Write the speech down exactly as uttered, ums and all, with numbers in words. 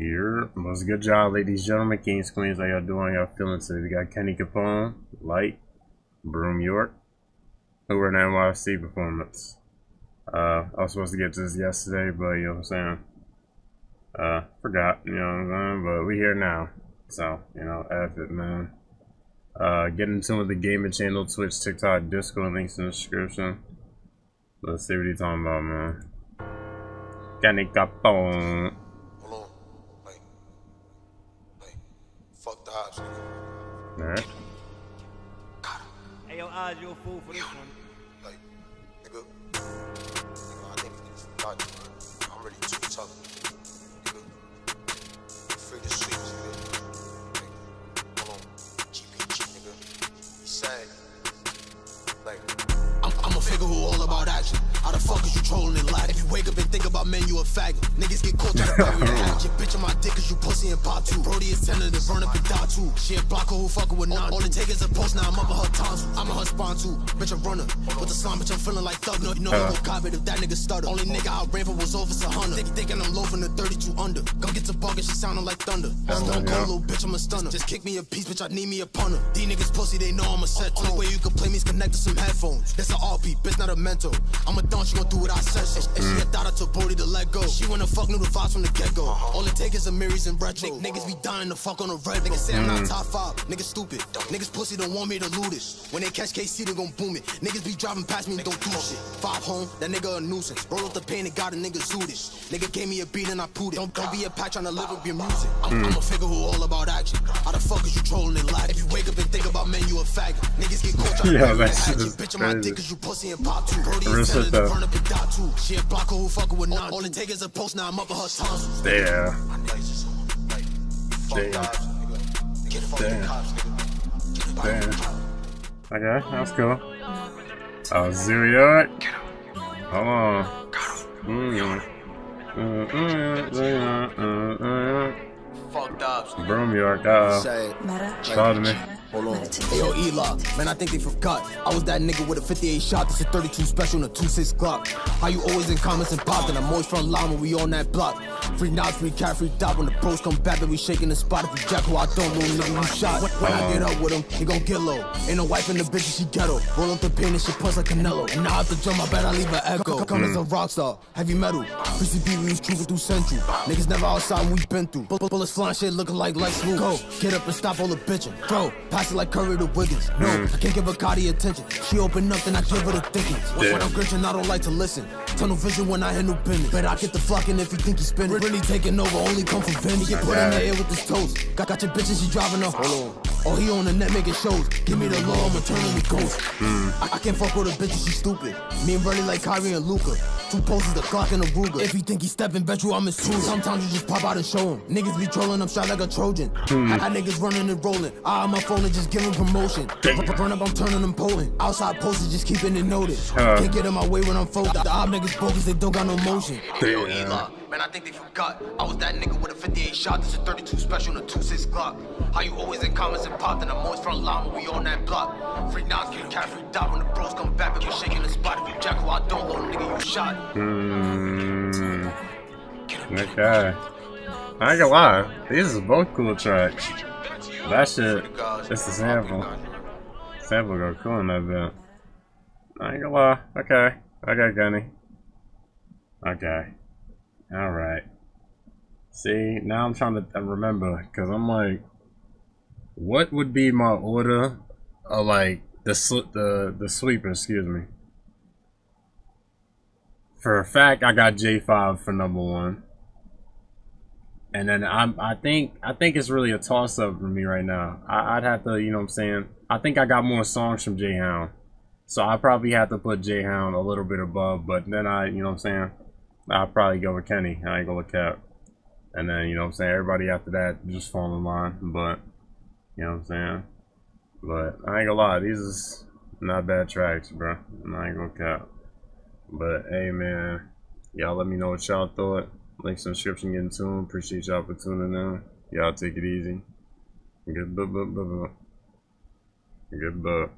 Here. Most good job, ladies, gentlemen, kings, queens. How y'all doing? Y'all feeling today? We got Kenny Capone, Light, Broom York, over an N Y C performance. Uh, I was supposed to get to this yesterday, but you know what I'm saying? Uh, forgot, you know what I'm saying? But we here now. So, you know, F it, man. Uh, get in tune with the gaming channel, Twitch, TikTok, Discord, links in the description. Let's see what he's talking about, man. Kenny Capone. Fuck the odds, nigga. Alright. Hey, yo, odds, you a fool for this one. Like, nigga, nigga, I think it's not, I'm ready to tell them. Nigga, free the streets, nigga. Like, hold on, G P G, nigga. He said, like, I'm, I'm a figure who all about action. How the fuck is you trolling in life? If you wake up and think about men, you a faggot. Niggas get caught trying to bury your ass. Your bitch on my dick cause you pussy and pop too. Brody is telling to burn up and die too. She a blocker who fucking with none. All it take is a post, now I'm up on her tonsils. I'm on her spawn too. Bitch, a runner. With the slime, bitch, I'm feeling like thug. No, you know I won't cop it if that nigga stutter. Only nigga I ran for was Officer Hunter. Think, thinking I'm loafing the thirty-two under. Go get to bugging, she sounding like thunder. I'm gonna go, little bitch, I'm a stunner. Just kick me a piece, bitch, I need me a punter. These niggas pussy, they know I'm a set. Only way you can play me is connect to some headphones. That's an R P, bitch, not a mentor. I'm a Don't she gon' do what I said. So. And she had thought I took Brody to let go. She wanna fuck new the vibes from the get go. All it take is a mirrors and retro. N niggas be dying to fuck on the red. Niggas say I'm not top five. Niggas stupid. Niggas pussy don't want me to loot this. When they catch K C, they gon' boom it. Niggas be driving past me and don't do shit. Five home, that nigga a nuisance. Roll up the pain and got a nigga zooted. Nigga gave me a beat and I pooed it. Don't, don't be a patch trying to live up your music. I'm, I'm a figure who all about action. How the fuck is you trolling in life? If you wake up and think about men, you a faggot. Niggas get caught trying to bitch bitch on my dick cause you pussy and pop too. Brody is run up and die too. She a blocker who fucking with none. All it take is a post, now I'm up with her tonsils. Damn. Damn. Damn. Okay, that's cool. Oh, zero yard. Hold on. Mm. Mm, mm, mm, mm, mm. Broom York, uh, called me. Hold on. Hey, yo, E-Lock, man, I think they forgot. I was that nigga with a fifty-eight shot. That's a thirty-two special and a two six Glock. How you always in comments and popped? And I'm always front line when we on that block. Free knobs, free cat, free dot. When the bros come back, then we shaking the spot. If you jack who I don't know, nigga, you shot. When I get up with him, he gon' get low. Ain't no wife in the bitch, she ghetto. Roll up the pin and she punch like Canelo. And now I have to jump, I bet I leave an echo. Come as a rockstar, heavy metal. P C B, we was cruising through Central. Niggas never outside when we been through. Bullets flying, shit looking like Lex Luke. Go, get up and stop all the bitching. Bro, pass it like Curry to Wiggins. No, I can't give a Cardi attention. She open up, then I give her the thinking. When I'm grinching, I don't like to listen. Tunnel vision when I hit new business. Bet I get the flocking if you think you spinning. Really taking over, only come from Vinny. Get put in the air with this toes. Got, got your bitches, she driving up. Hold on. Oh, he on the net making shows. Give me the law, I'm a turning ghost. Mm. I, I can't fuck with a bitch, she stupid. Me and Bernie like Kyrie and Luca. Two poses, the Glock and the Ruger. If you think he stepping, bet you I'm his true. Sometimes you just pop out and show him. Niggas be trolling, I'm shot like a Trojan. Mm. I, I niggas running and rolling. I on my phone and just giving promotion. Run up, I'm turning them polling. Outside posters, just keeping it noted. Uh. Can't get in my way when I'm focused. The, the op niggas focused, they don't got no motion. Damn. Man, I think they forgot. I was that nigga with a fifty-eight shot. That's a thirty-two special and a two six Glock. How you always in comments and popped, and I'm always front line when we on that block. Free knocks, free cash, free dot. When the bros come back, and we shaking the spot. If you jack who I don't want, nigga, you shot. Mmm. Okay. I ain't gonna lie. These are both cool tracks. That shit, it's the sample. Sample go cool in that bit. I ain't gonna lie. Okay. Okay, Gunny. Okay. All right. See, now I'm trying to remember because I'm like, what would be my order of like the the the sweeper? Excuse me. For a fact, I got J five for number one, and then I'm I think I think it's really a toss up for me right now. I, I'd have to, you know what I'm saying. I think I got more songs from Jay Hound, so I probably have to put Jay Hound a little bit above. But then I, you know what I'm saying. I'll probably go with Kenny. I ain't gonna look out. And then, you know what I'm saying, everybody after that just fall in line. But, you know what I'm saying? But, I ain't gonna lie, these is not bad tracks, bro. I ain't gonna cap. But, hey, man. Y'all let me know what y'all thought. Links in the description, get in tune. Appreciate y'all for tuning in. Y'all take it easy. Good book, book, book, book. Good book.